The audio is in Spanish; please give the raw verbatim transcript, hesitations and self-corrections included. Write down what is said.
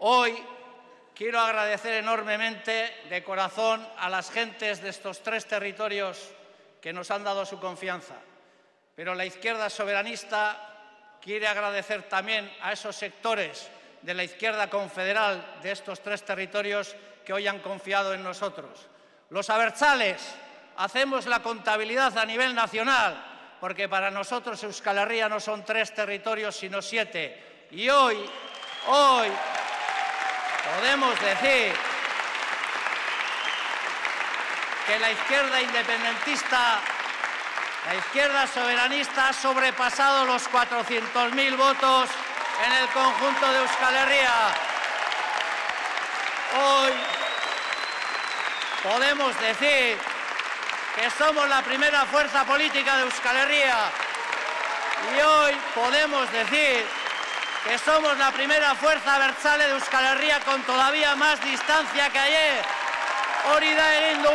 Hoy quiero agradecer enormemente de corazón a las gentes de estos tres territorios que nos han dado su confianza. Pero la izquierda soberanista quiere agradecer también a esos sectores de la izquierda confederal de estos tres territorios que hoy han confiado en nosotros. Los abertzales hacemos la contabilidad a nivel nacional, porque para nosotros Euskal Herria no son tres territorios, sino siete. Y hoy, hoy, podemos decir que la izquierda independentista, la izquierda soberanista ha sobrepasado los cuatrocientos mil votos en el conjunto de Euskal Herria. Hoy podemos decir que somos la primera fuerza política de Euskal Herria y hoy podemos decir que somos la primera fuerza abertzale de Euskal Herria con todavía más distancia que ayer. Hori da eredu.